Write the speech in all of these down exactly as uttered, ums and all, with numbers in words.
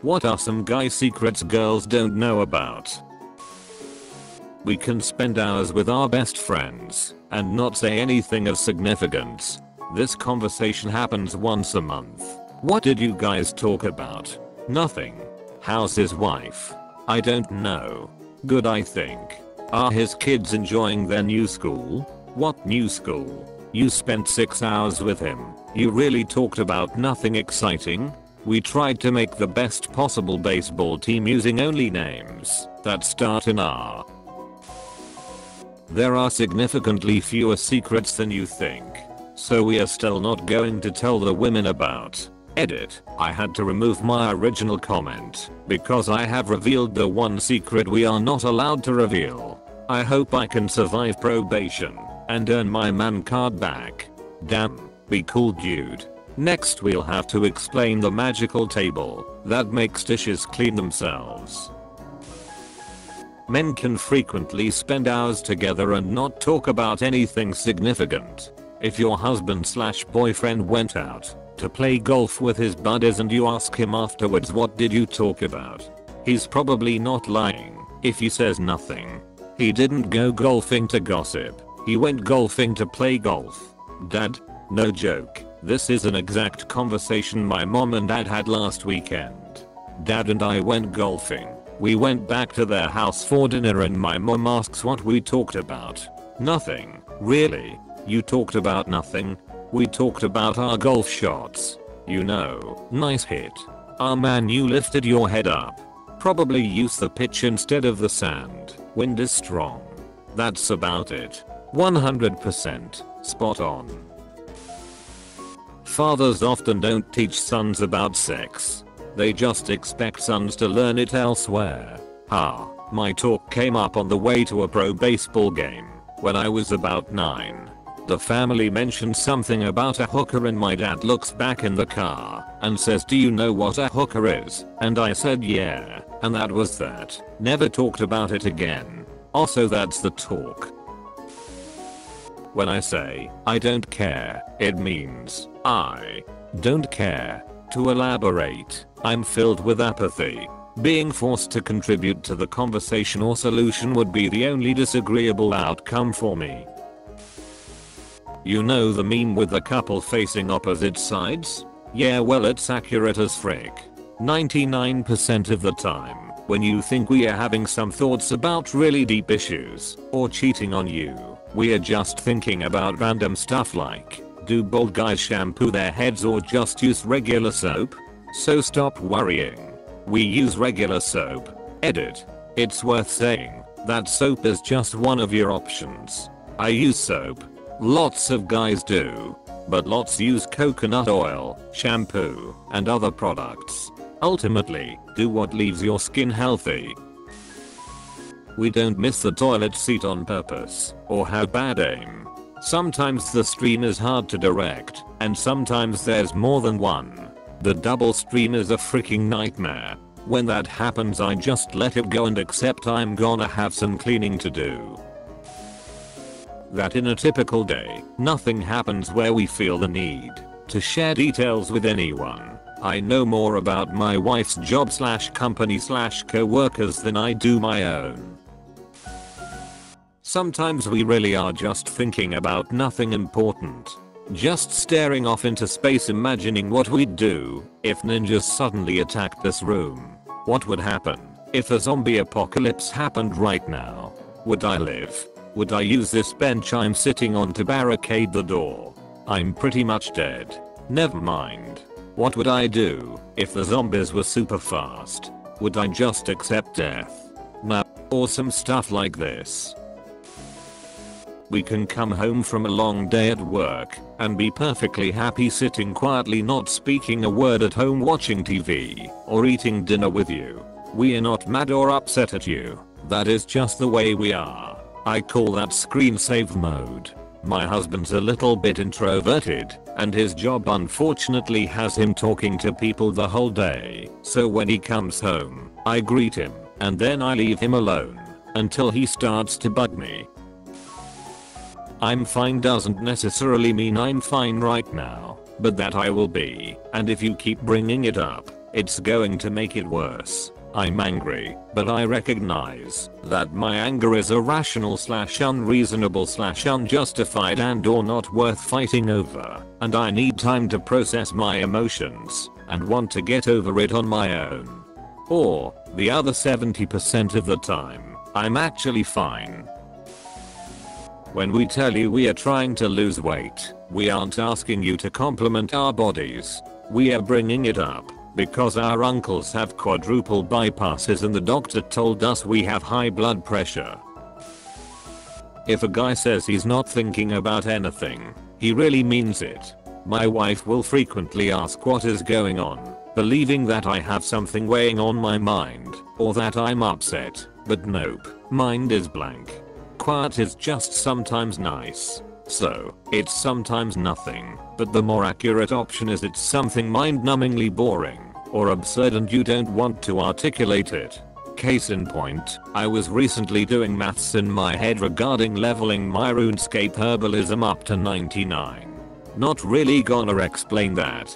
What are some guy secrets girls don't know about? We can spend hours with our best friends and not say anything of significance. This conversation happens once a month. What did you guys talk about? Nothing. How's his wife? I don't know. Good, I think. Are his kids enjoying their new school? What new school? You spent six hours with him. You really talked about nothing exciting? We tried to make the best possible baseball team using only names that start in R. There are significantly fewer secrets than you think, so we are still not going to tell the women about. Edit. I had to remove my original comment because I have revealed the one secret we are not allowed to reveal. I hope I can survive probation and earn my man card back. Damn, be cool, dude. Next we'll have to explain the magical table that makes dishes clean themselves. Men can frequently spend hours together and not talk about anything significant. If your husband slash boyfriend went out to play golf with his buddies and you ask him afterwards, what did you talk about? He's probably not lying if he says nothing. He didn't go golfing to gossip, he went golfing to play golf. Dad? No joke, this is an exact conversation my mom and dad had last weekend. Dad and I went golfing. We went back to their house for dinner and my mom asks what we talked about. Nothing. Really? You talked about nothing? We talked about our golf shots. You know, nice hit. Ah man, you lifted your head up. Probably use the pitch instead of the sand. Wind is strong. That's about it. one hundred percent. Spot on. Fathers often don't teach sons about sex. They just expect sons to learn it elsewhere. Ha, my talk came up on the way to a pro baseball game when I was about nine. The family mentioned something about a hooker and my dad looks back in the car and says, do you know what a hooker is? And I said yeah, and that was that. Never talked about it again. Also, that's the talk. When I say I don't care, it means I don't care. To elaborate, I'm filled with apathy. Being forced to contribute to the conversation or solution would be the only disagreeable outcome for me. You know the meme with the couple facing opposite sides? Yeah, well, it's accurate as frick. ninety-nine percent of the time, when you think we are having some thoughts about really deep issues or cheating on you, we are just thinking about random stuff like, do bald guys shampoo their heads or just use regular soap? So stop worrying. We use regular soap. Edit. It's worth saying that soap is just one of your options. I use soap. Lots of guys do, but lots use coconut oil, shampoo, and other products. Ultimately, do what leaves your skin healthy. We don't miss the toilet seat on purpose or have bad aim. Sometimes the stream is hard to direct, and sometimes there's more than one. The double stream is a freaking nightmare. When that happens, I just let it go and accept I'm gonna have some cleaning to do. That in a typical day, nothing happens where we feel the need to share details with anyone. I know more about my wife's job slash company slash co-workers than I do my own. Sometimes we really are just thinking about nothing important. Just staring off into space, imagining what we'd do if ninjas suddenly attacked this room. What would happen if a zombie apocalypse happened right now? Would I live? Would I use this bench I'm sitting on to barricade the door? I'm pretty much dead. Never mind. What would I do if the zombies were super fast? Would I just accept death? Nah. Or some stuff like this. We can come home from a long day at work and be perfectly happy sitting quietly, not speaking a word, at home watching T V or eating dinner with you. We are not mad or upset at you. That is just the way we are. I call that screensaver mode. My husband's a little bit introverted, and his job unfortunately has him talking to people the whole day, so when he comes home, I greet him, and then I leave him alone, until he starts to bug me. I'm fine doesn't necessarily mean I'm fine right now, but that I will be, and if you keep bringing it up, It's going to make it worse. I'm angry, but I recognize that my anger is irrational slash unreasonable slash unjustified and or not worth fighting over, and I need time to process my emotions and want to get over it on my own. Or, the other seventy percent of the time, I'm actually fine. When we tell you we are trying to lose weight, we aren't asking you to compliment our bodies. We are bringing it up because our uncles have quadruple bypasses and the doctor told us we have high blood pressure. If a guy says he's not thinking about anything, he really means it. My wife will frequently ask what is going on, believing that I have something weighing on my mind, or that I'm upset, but nope, mind is blank. Quiet is just sometimes nice. So, it's sometimes nothing, but the more accurate option is it's something mind-numbingly boring, or absurd and you don't want to articulate it. Case in point, I was recently doing maths in my head regarding leveling my RuneScape herbalism up to ninety-nine. Not really gonna explain that.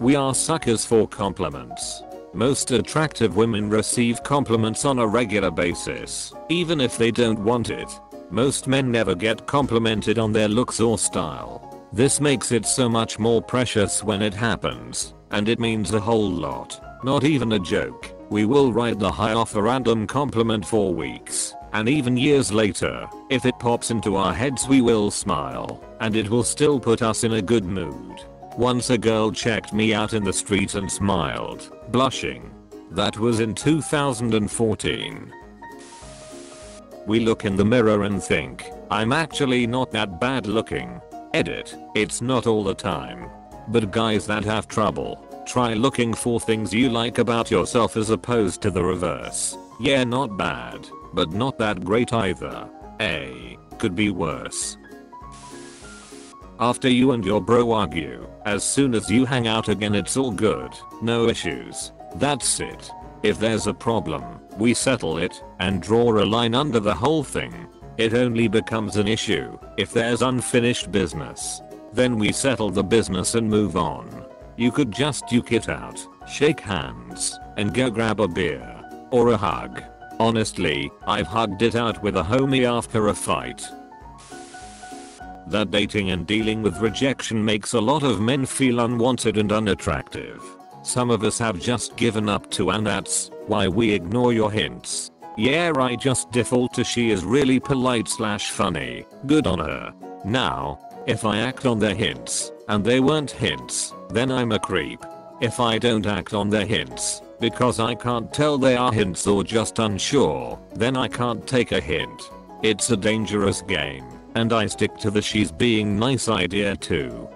We are suckers for compliments. Most attractive women receive compliments on a regular basis, even if they don't want it. Most men never get complimented on their looks or style. This makes it so much more precious when it happens, and it means a whole lot. Not even a joke, we will ride the high off a random compliment for weeks, and even years later, if it pops into our heads we will smile, and it will still put us in a good mood. Once a girl checked me out in the street and smiled, blushing. That was in two thousand fourteen. We look in the mirror and think, I'm actually not that bad looking. Edit, it's not all the time. But guys that have trouble, try looking for things you like about yourself as opposed to the reverse. Yeah, not bad, but not that great either. A, could be worse. After you and your bro argue, as soon as you hang out again it's all good, no issues, that's it. If there's a problem, we settle it and draw a line under the whole thing. It only becomes an issue if there's unfinished business. Then we settle the business and move on. You could just duke it out, shake hands, and go grab a beer. Or a hug. Honestly, I've hugged it out with a homie after a fight. That dating and dealing with rejection makes a lot of men feel unwanted and unattractive. Some of us have just given up too, and that's why we ignore your hints. Yeah, I just default to she is really polite slash funny, good on her. Now, if I act on their hints, and they weren't hints, then I'm a creep. If I don't act on their hints, because I can't tell they are hints or just unsure, then I can't take a hint. It's a dangerous game, and I stick to the she's being nice idea too.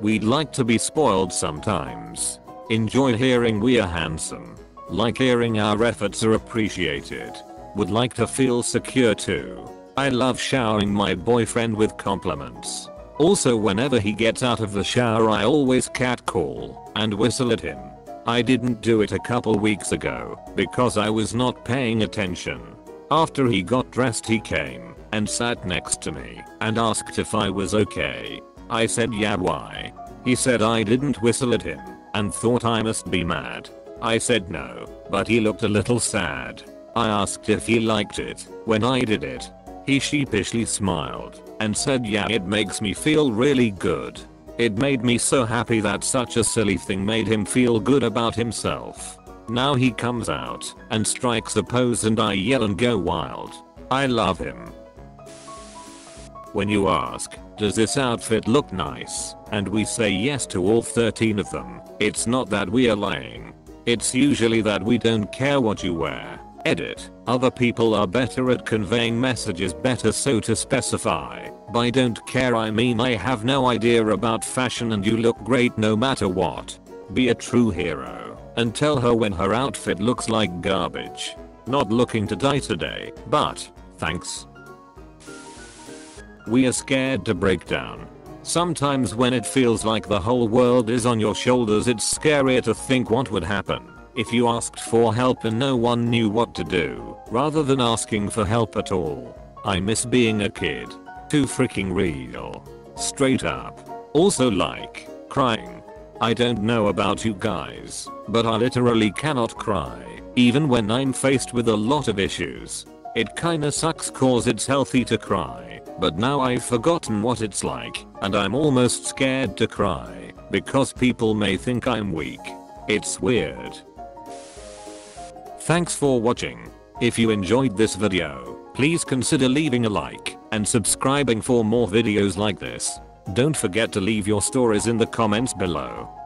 We'd like to be spoiled sometimes. Enjoy hearing we are handsome. Like hearing our efforts are appreciated. Would like to feel secure too. I love showering my boyfriend with compliments. Also, whenever he gets out of the shower I always catcall and whistle at him. I didn't do it a couple weeks ago because I was not paying attention. After he got dressed he came and sat next to me and asked if I was okay. I said yeah, why? He said I didn't whistle at him and thought I must be mad. I said no, but he looked a little sad. I asked if he liked it when I did it. He sheepishly smiled and said yeah, it makes me feel really good. It made me so happy that such a silly thing made him feel good about himself. Now he comes out and strikes a pose and I yell and go wild. I love him. When you ask, does this outfit look nice, and we say yes to all thirteen of them, it's not that we are lying. It's usually that we don't care what you wear. Edit, other people are better at conveying messages better, so to specify. By don't care I mean I have no idea about fashion and you look great no matter what. Be a true hero, and tell her when her outfit looks like garbage. Not looking to die today, but, thanks. We are scared to break down. Sometimes when it feels like the whole world is on your shoulders, it's scarier to think what would happen if you asked for help and no one knew what to do, rather than asking for help at all. I miss being a kid. Too freaking real. Straight up. Also like, crying. I don't know about you guys, but I literally cannot cry, even when I'm faced with a lot of issues. It kinda sucks cause it's healthy to cry, but now I've forgotten what it's like, and I'm almost scared to cry, because people may think I'm weak. It's weird. Thanks for watching. If you enjoyed this video, please consider leaving a like and subscribing for more videos like this. Don't forget to leave your stories in the comments below.